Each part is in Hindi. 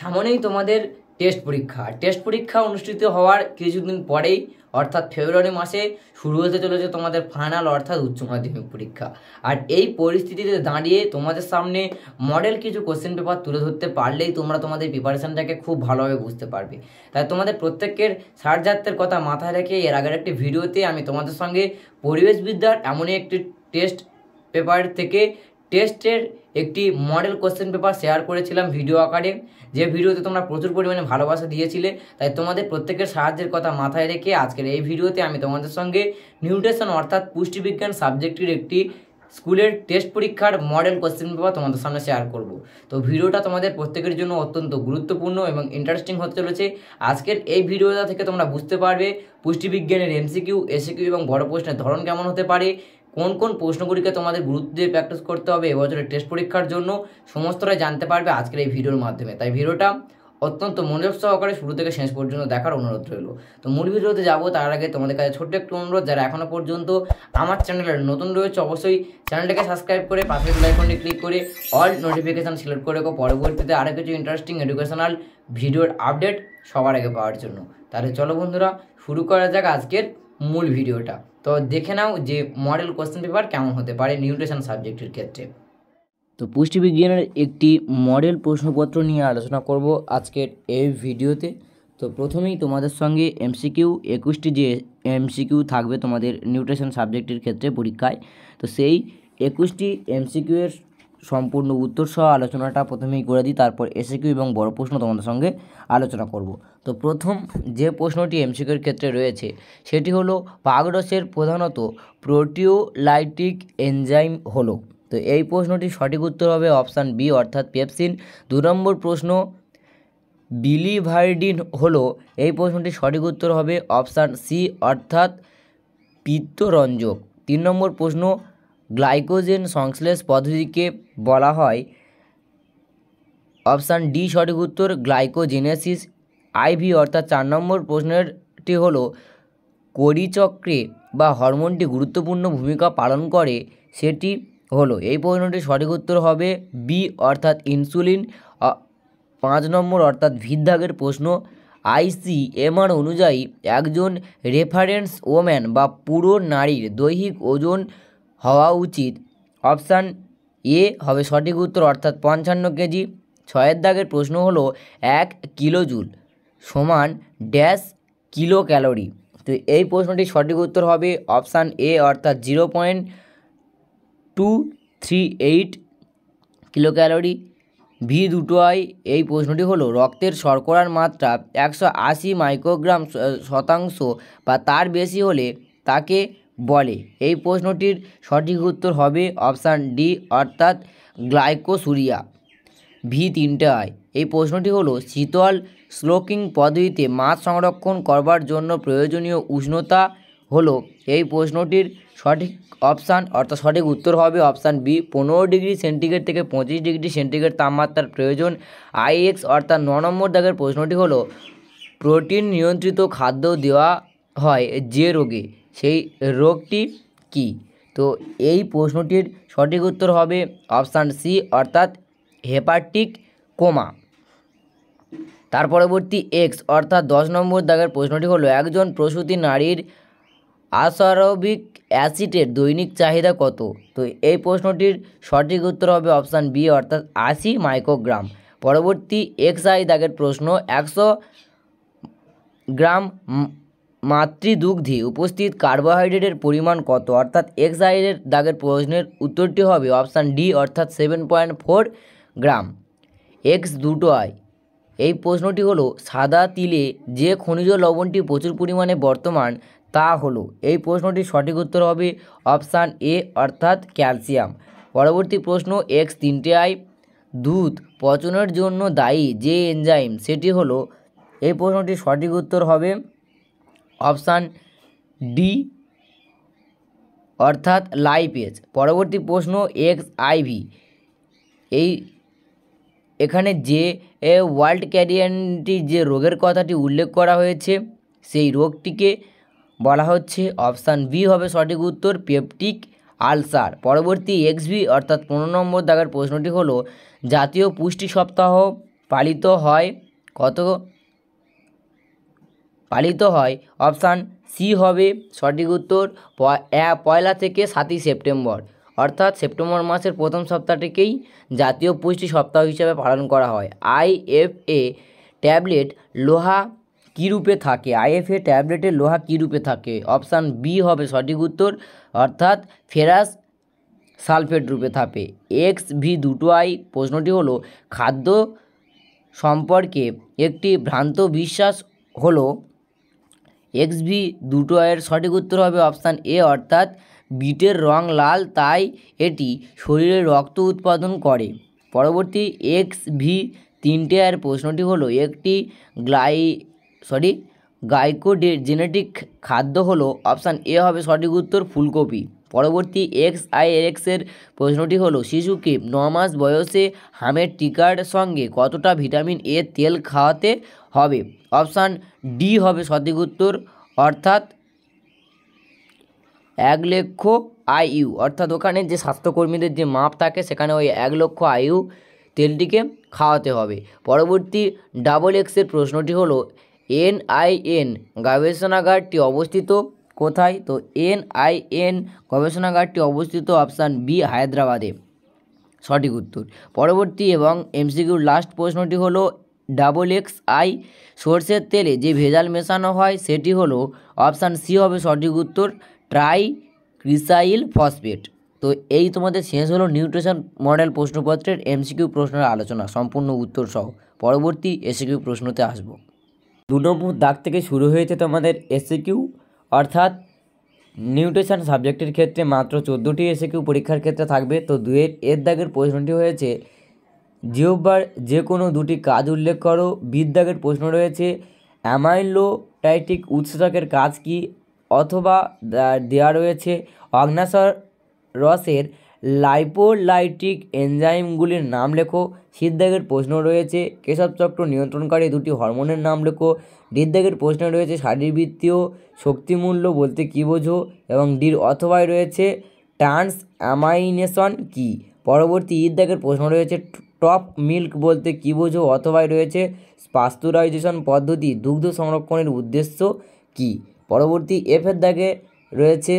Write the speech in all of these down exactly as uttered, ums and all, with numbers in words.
सामने ही तुम्हारे टेस्ट परीक्षा टेस्ट परीक्षा अनुष्ठित होवार किछुदिन परेई अर्थात फेब्रुआरी मासे शुरू होते चले तुम्हारे फाइनल अर्थात उच्च माध्यमिक परीक्षा और ये परिस्थितिते दाड़िये तुम्हारे सामने मडेल किछु कोश्चेन पेपर तुले धरते पारलेई तोमरा तुम्हारे प्रिपारेशनटाके खूब भालोभाबे बुझते पारबे। ताई तुम्हारे प्रत्येकेर सार्जार्थेर कथा माथाय रेखे एर आगेर एकटी भिडियोते आमि तुम्हादेर संगे परिवेश विद्यार एमनई एकटी टेस्ट पेपार थेके টেস্টের একটি মডেল কোশ্চেন পেপার শেয়ার করেছিলাম ভিডিও আকারে, যে ভিডিওতে তোমরা প্রচুর পরিমাণে ভালোবাসা দিয়েছিলে। তাই তোমাদের প্রত্যেকের সাহায্যের কথা মাথায় রেখে আজকের এই ভিডিওতে আমি তোমাদের সঙ্গে নিউট্রিশন অর্থাৎ পুষ্টিবিজ্ঞান সাবজেক্টের একটি স্কুলের টেস্ট পরীক্ষার মডেল কোশ্চেন পেপার তোমাদের সামনে শেয়ার করব। তো ভিডিওটা তোমাদের প্রত্যেকের জন্য অত্যন্ত গুরুত্বপূর্ণ এবং ইন্টারেস্টিং হতে চলেছে। আজকের এই ভিডিওটা থেকে তোমরা বুঝতে পারবে পুষ্টিবিজ্ঞানের এমসিকিউ, এসকিউ এবং বড় প্রশ্নের ধরন কেমন হতে পারে, কোন কোন প্রশ্নগুলিকে তোমাদের গুরুত্ব দিয়ে প্র্যাকটিস করতে হবে এবছরের টেস্ট পরীক্ষার জন্য, সমস্তটাই জানতে পারবে আজকের এই ভিডিওর মাধ্যমে। তাই ভিডিওটা অত্যন্ত মনোযোগ সহকারে শুরু থেকে শেষ পর্যন্ত দেখার অনুরোধ রইল। তো মূল ভিডিওতে যাবো তার আগে তোমাদের কাছে ছোট্ট একটা অনুরোধ, যারা এখনো পর্যন্ত আমার চ্যানেলে নতুন রয়েছে অবশ্যই চ্যানেলটাকে সাবস্ক্রাইব করে পাশে বেল আইকনটি ক্লিক করে অল নোটিফিকেশন সিলেক্ট করে রাখো পরবর্তীতে আরও কিছু ইন্টারেস্টিং এডুকেশনাল ভিডিওর আপডেট সবার আগে পাওয়ার জন্য। তাহলে চলো বন্ধুরা শুরু করা যাক আজকের মূল ভিডিওটা। तो देखे नाओ जे मॉडल क्वेश्चन पेपर केमन होते पारे न्यूट्रिशन सब्जेक्टर क्षेत्रे। तो पुष्टि विज्ञानेर एकटी मॉडल प्रश्नपत्र निये आलोचना करब आजकेर एई भिडियोते। तो प्रथमेई तोमादेर संगे एमसीकिউ एकुशटी जे एमसीकिউ थाकबे तोमादेर न्यूट्रिशन सब्जेक्टर क्षेत्रे परीक्षाय, तो सेई एकुशटी एमसीकिউ एर सम्पूर्ण उत्तर सह आलोचनाटा प्रथमेई करे दिई, तारपर एसकिউ एबं बड़ प्रश्न तोमादेर संगे आलोचना करब। तो प्रथम जे प्रश्नटी एमसीकिউ क्षेत्रे रयेछे सेटी हलो पागरसेर प्रधानत प्रोटिओलाइटिक एंजाइम हलो। तो एई प्रश्नटी सठिक उत्तर हबे अपशन बी अर्थात पेपसिन। दो नम्बर प्रश्न बिलिभार्डिन हलो, एई प्रश्नटी सठिक उत्तर हबे अपशन सी अर्थात पित्तरंजक। तीन नम्बर प्रश्न ग्लाइकोजेन संश्लेष पद्धति के बला हय अपशन डी सठिक उत्तर ग्लाइकोजेनेसिस आईवी। अर्थात चार नम्बर प्रश्नटी हलो कड़ीचक्रे बा हरमोनटी गुरुत्वपूर्ण भूमिका पालन करे सेटी हलो, एई प्रश्नटी सठिक उत्तर हबे बी अर्थात इन्सुलिन। पाँच नम्बर अर्थात विद्यागेर प्रश्न आईसीएमआर अनुयायी एकजन रेफारेंस वोमेन बा पुरो नारीर दैहिक ओजन हवा उचित अपशन ए हबे सठिक उत्तर अर्थात पंचान्न केजी। छयेर दागेर प्रश्न हलो एक किलोजूल समान डैश किलो कैलोरी। तो ये प्रश्नटी सठिक उत्तर हबे अपशन ए अर्थात zero point two three eight kilocalorie. भि दुटो आई ये प्रश्नटी हलो रक्तेर शर्करार मात्रा एकशो आशी माइक्रोग्राम शतांश बा तार बेशी होले ताके बोले। ये प्रश्नटिर सठिक उत्तर हबे अपशन डी अर्थात ग्लाइकोसुरिया। भि तीनटे आई ये प्रश्नटी हलो शीतल स्लोकिंग पद्धतिते माछ संरक्षण करबार जोन्नो प्रयोजनीय उष्णता हलो। ये प्रश्नटिर सठिक अपशन अर्थात सठिक उत्तर हबे अपशन बी पंद्रह डिग्री सेंटिग्रेड थेके पच्चीस डिग्री सेंटिग्रेड तापमात्रार प्रयोजन। आई एक्स अर्थात नौ नम्बर दागेर प्रश्नटी हलो प्रोटीन नियंत्रित खाद्य देवा हय जे रोगे सेई रोगटी की। तो यही प्रश्नटिर सठिक उत्तर हबे अपशन सी अर्थात हेपाटिक कोमा। तार परवर्ती एक्स अर्थात दस नम्बर दागेर प्रश्नटी हलो एकजन प्रसूती नारीर आसरबिक एसिडेर दैनिक चाहिदा कत। तो यही प्रश्नटिर सठिक उत्तर हबे अपशन बी अर्थात आशी माइक्रोग्राम। परवर्ती एक्स आई दागेर प्रश्न एकशो ग्राम मातृदुग्धे उपस्थित कार्बोहाइड्रेटर परिमाण कत। अर्थात एक्स आई दागेर प्रश्न उत्तरटी हबे अपशन डी अर्थात seven point four gram. X दुटो आई এই প্রশ্নটি হলো সাদা তিলে যে খনিজ লবণটি প্রচুর পরিমাণে বর্তমান তা হলো। এই প্রশ্নটির সঠিক উত্তর হবে অপশান এ অর্থাৎ ক্যালসিয়াম। পরবর্তী প্রশ্ন এক্স তিনটে আই দুধ পচনের জন্য দায়ী যে এনজাইম সেটি হলো। এই প্রশ্নটির সঠিক উত্তর হবে অপশান ডি অর্থাৎ লাইপেজ। পরবর্তী প্রশ্ন এক্স আইভি এই এখানে যে ওয়ার্ল্ড ক্যারিয়ানটি যে রোগের কথাটি উল্লেখ করা হয়েছে সেই রোগটিকে বলা হচ্ছে অপশান বি হবে সঠিক উত্তর পেপটিক আলসার। পরবর্তী এক্স বি অর্থাৎ পনেরো নম্বর দাগের প্রশ্নটি হলো জাতীয় পুষ্টি সপ্তাহ पालित हय कत पालित हय अपशन सी हबे सठिक उत्तर पयला थेके सात सेप्टेम्बर अर्थात सेप्टेम्बर मासेर प्रथम सप्ताहटिकेई जातीय पुष्टि सप्ताह हिसेबे पालन करा हय। आईएफए टैबलेट लोहा की रूपे थाके आईएफए टैबलेटे लोहा की रूपे थाके अपशन बी हबे सठिक उत्तर अर्थात फेरास सालफेट रूपे थाके। एक्स भि दुटो आई प्रश्नटी हलो खाद्य सम्पर्के एकटी भ्रांत विश्वास हलो एक्स भि दुटो आएर सठिक उत्तर हबे अपशन ए अर्थात बीटर रंग लाल ताई एटी शरीरे रक्त उत्पादन करे। परवर्ती एक्स भि तीनटे आएर प्रश्नटी हलो एकटी ग्लाई सरि गाइकोडे जेनेटिक खाद्य हलो अपशन ए हबे सठिक उत्तर फुलकपि। परवर्ती एक्स आई एर एक्सर प्रश्नटी हलो शिशु के नौ मास बयसे हामेर टीकार संगे कतटा भिटामिन ए तेल खावाते हबे अपशन डी हबे सठिक उत्तर अर्थात एक लक्ष आईयू अर्थात ओखाने जे स्वास्थ्यकर्मीदेर जे माप थाके सेखाने ओई एक लक्ष आईयू तेलटिके खावाते हबे। परवर्ती डबल एक्सर प्रश्नटी हलो एन आई एन गवेषणागारटी अवस्थित कोथाय तो एन आई एन गवेषणागारटी अवस्थित अपशन बी हायद्राबादे सठिक उत्तर। परवर्ती एवं एमसिकिउर लास्ट प्रश्नटी हलो डबल एक्स आई सर्षेर तेले जे भेजाल मेशानो हय सेटी हलो अपशन सी हबे सठिक उत्तर ट्राई क्रिसाइल फसफेट। तो यही तुम्हारे शेष हलो निউট্রিশন मॉडल प्रश्नपत्र एमसिक्यू प्रश्न आलोचना सम्पूर्ण उत्तर सह। परवर्ती एससिक्यू प्रश्नते आसब। दो नम्बर दाग थेके शुरू होयेछे तुम्हारे एससिक्यू अर्थात নিউট্রিশন सबजेक्टर क्षेत्र मात्र चौदहटी एससिक्यू परीक्षार क्षेत्र थाकबे। तो दुइयेर एर दागेर प्रश्नटी होयेछे जिह्बार जे कोनो दुटी काज उल्लेख करो। बीस दागेर प्रश्न रयेछे অ্যামাইলোটাইটিক উৎসেচকের কাজ কি অথবা দেয়া রয়েছে অগ্ন্যাশয় রসের লাইপোলাইটিক এনজাইমগুলির নাম লেখো। সাত দাগের প্রশ্ন রয়েছে কেশবচক্র নিয়ন্ত্রণকারী দুটি হরমোনের নাম লেখো। আট দাগের প্রশ্ন রয়েছে শারীরবৃত্তীয় শক্তিমূল্য বলতে কী বোঝো এবং ডির অথবায় রয়েছে ট্রান্স অ্যামাইনেশন কি। পরবর্তী নয় দাগের প্রশ্ন রয়েছে টপ মিল্ক বলতে কী বোঝো অথবায় রয়েছে পাস্তুরাইজেশন পদ্ধতি দুগ্ধ সংরক্ষণের উদ্দেশ্য কি। परवर्ती एफर दागे रही है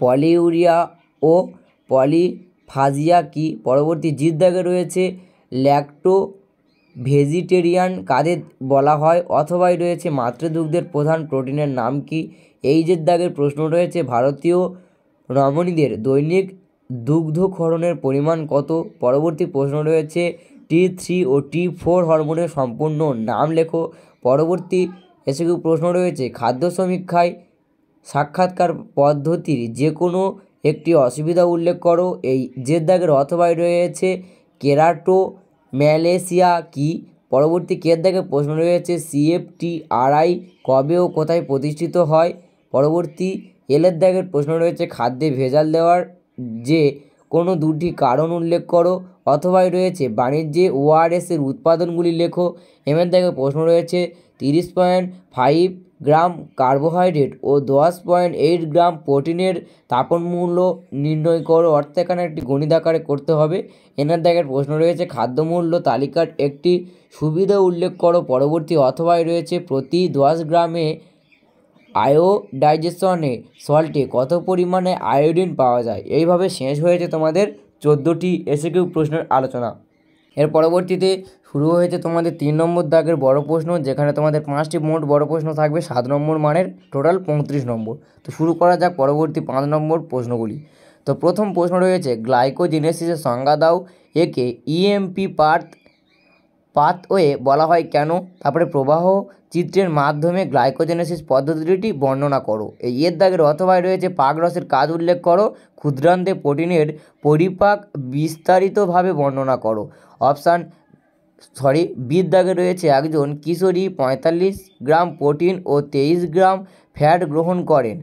पलिउरिया और पलिफाजिया की। परवर्ती जिर दागे रही है लैक्टो भेजिटेरियन कादे बला हय अथवा रही है मातृदुग्धर प्रधान प्रोटीनर नाम की। एइजेर दागे प्रश्न रही है भारतीय रमणीदेर दैनिक दुग्धक्षरणेर परिमाण कत। परवर्ती प्रश्न रही है टी थ्री और टी फोर हरमोनेर सम्पूर्ण नाम लेखो। परवर्ती एसकिउ प्रश्न रही है खाद्य समीक्षाय साक्षात्कार पद्धतिर जे कोनो एकटी असुविधा उल्लेख करो। जेर दागेर अथवा रही है केराटोम्यालेशिया की। परवर्ती केर दागेर प्रश्न रही है सीएफटीआरआई कबे और कोथाय प्रतिष्ठित हय। परवर्ती एलेर दागेर प्रश्न रही है खाद्ये भेजाल देवार जे कोनो दुटी कारण उल्लेख करो अथवा रही है वाणिज्ये ओआरएस एर उत्पादनगुली लेखो। एमेर दागेर प्रश्न रही है तीस पॉइंट फाइव ग्राम कार्बोहाइड्रेट और दस पॉइंट एट ग्राम प्रोटीनर तापन मूल्य निर्णय करो अर्थ एखाने एक गणित आकारे करते हबे। एनार दागेर प्रश्न रही है खाद्य मूल्य तालिकार एक सुविधा उल्लेख करो। परवर्ती अथवा रही है प्रति दस ग्रामे आयोडाइजेशने सल्टे कत परिमाणे आयोडिन पावा जाए। एई भावे शेष होयेछे तोमादेर चौदहटी एसकिउ प्रश्नेर आलोचना। एर परवर्तीते शुरू होयेछे तोमादेर तीन नम्बर दागेर बड़ो प्रश्न जेखाने तोमादेर पाँचटी मोट बड़ो प्रश्न थाकबे सात नम्बर मानेर टोटाल पैंतीस नम्बर। तो शुरू करा जाक परवर्ती पाँच नम्बर प्रश्नगुली। तो प्रथम प्रश्न रयेछे ग्लाइकोजेनेसिसेर संज्ञा दाओ एके इएमपि पाथ पाथवे बला हय केन। तारपरे प्रवाह चित्रेर माध्यमे ग्लाइकोजेनेसिस पद्धतिटी बर्णना करो। एर दागेर अथवा रयेछे पाकरसेर काज उल्लेख करो। क्षुद्रान्ते प्रोटीनेर परिपाक विस्तारितभावे बर्णना करो अपशन सरि बीस दागे रयेछे एकजन किशोरी पैंताल्लिस ग्राम प्रोटीन और तेईस ग्राम फैट ग्रहण करें।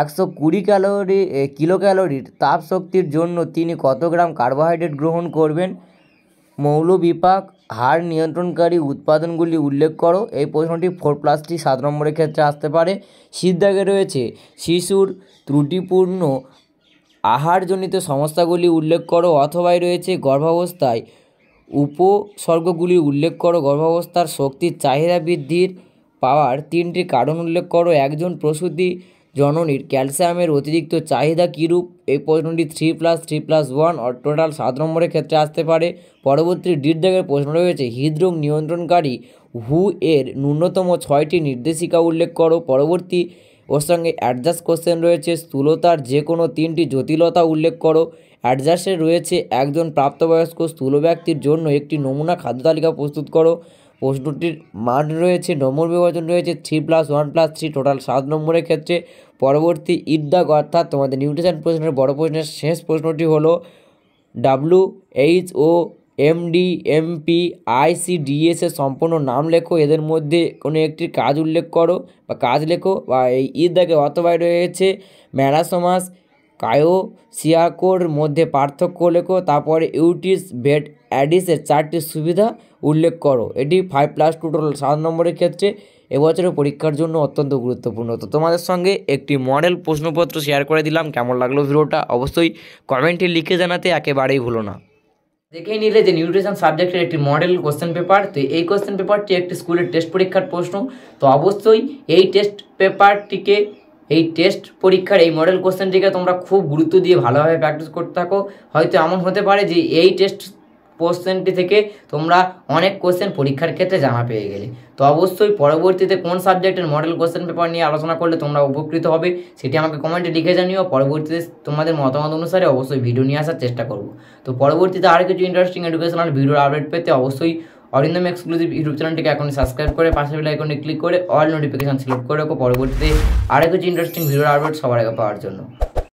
एकशो कुड़ी क्यालोरि किलो क्यालोरिर ताप शक्तिर जन्य तिनि कत ग्राम कार्बोहाइड्रेट ग्रहण करबेन। मौल विपाक हार नियंत्रणकारी उत्पादनगुली उल्लेख करो। ये प्रश्नटी फोर प्लस टी सात नम्बर क्षेत्र आसते पारे। सिद्धागे रयेछे शिशुर त्रुटिपूर्ण आहारजनित समस्यागुली उल्लेख करो अथवा रयेछे गर्भावस्थाय উপসর্গগুলি উল্লেখ করো। গর্ভাবস্থার শক্তির চাহিদা বৃদ্ধির পাওয়ার তিনটি কারণ উল্লেখ করো। একজন প্রসূতি জননীর ক্যালসিয়ামের অতিরিক্ত চাহিদা কীরূপ? এই প্রশ্নটি three plus three plus one or total সাত নম্বরের ক্ষেত্রে আসতে পারে। পরবর্তী ডিট দাগের প্রশ্ন রয়েছে হৃদরোগ নিয়ন্ত্রণকারী হু এর ন্যূনতম ছয়টি নির্দেশিকা উল্লেখ করো। পরবর্তী ওর সঙ্গে অ্যাডজাস্ট কোশ্চেন রয়েছে স্থূলতার যে কোনো তিনটি জটিলতা উল্লেখ করো। অ্যাডজাস্টে রয়েছে একজন প্রাপ্তবয়স্ক স্থূল ব্যক্তির জন্য একটি নমুনা খাদ্য তালিকা প্রস্তুত করো। প্রশ্নটির মান রয়েছে নম্বর বিভাজন রয়েছে three plus one plus three total সাত নম্বরের ক্ষেত্রে। পরবর্তী ইডদাগ অর্থাৎ তোমাদের নিউট্রিশন প্রশ্নের বড় প্রশ্নের শেষ প্রশ্নটি হলো W H O M D M P I C D S এর সম্পূর্ণ নাম লেখো। এদের মধ্যে কোনো একটি কাজ উল্লেখ করো বা কাজ লেখো। বা এই ইডদাগে অথবা রয়েছে ম্যারাসমাস কায়োসিয়াকোর মধ্যে পার্থক্য লেখো। তারপরে ইউটিস বেড অ্যাডিসের চারটি সুবিধা উল্লেখ করো। এটি ফাইভ প্লাস টু টোটাল সাত নম্বরের ক্ষেত্রে এবছরের পরীক্ষার জন্য অত্যন্ত গুরুত্বপূর্ণ। তো তোমাদের সঙ্গে একটি মডেল প্রশ্নপত্র শেয়ার করে দিলাম। কেমন লাগলো ভিডিওটা অবশ্যই কমেন্টে লিখে জানাতে একেবারেই ভুলো না। দেখেই নিলে যে নিউট্রিশন সাবজেক্টের একটি মডেল কোশ্চেন পেপার। তো এই কোশ্চেন পেপারটি একটি স্কুলের টেস্ট পরীক্ষার প্রশ্ন। তো অবশ্যই এই টেস্ট পেপারটিকে এই টেস্ট পরীক্ষার এই মডেল কোশ্চেনটিকে তোমরা খুব গুরুত্ব দিয়ে ভালোভাবে প্র্যাকটিস করতে থাকো। হয়তো এমন হতে পারে যে এই টেস্ট কোশ্চেনটি থেকে তোমরা অনেক কোশ্চেন পরীক্ষার ক্ষেত্রে জানা পেয়ে গেলে। তো অবশ্যই পরবর্তীতে কোন সাবজেক্টের মডেল কোশ্চেন পেপার নিয়ে আলোচনা করলে তোমরা উপকৃত হবে সেটি আমাকে কমেন্টে লিখে জানিও। পরবর্তীতে তোমাদের মতামত অনুসারে অবশ্যই ভিডিও নিয়ে আসার চেষ্টা করব। তো পরবর্তীতে আর কিছু ইন্টারেস্টিং এডুকেশনাল ভিডিওর আপডেট পেতে অবশ্যই অরিন্দম এক্সক্লুসিভ ইউটিউব চ্যানেলটিকে এখন সাবস্ক্রাইব করে পাশে বেল আইকনে ক্লিক করে অল নোটিফিকেশন সিলেক্ট করে রাখো পরবর্তীতে আর কিছু ইন্টারেস্টিং ভিডিওর আপডেট সবার আগে পাওয়ার জন্য।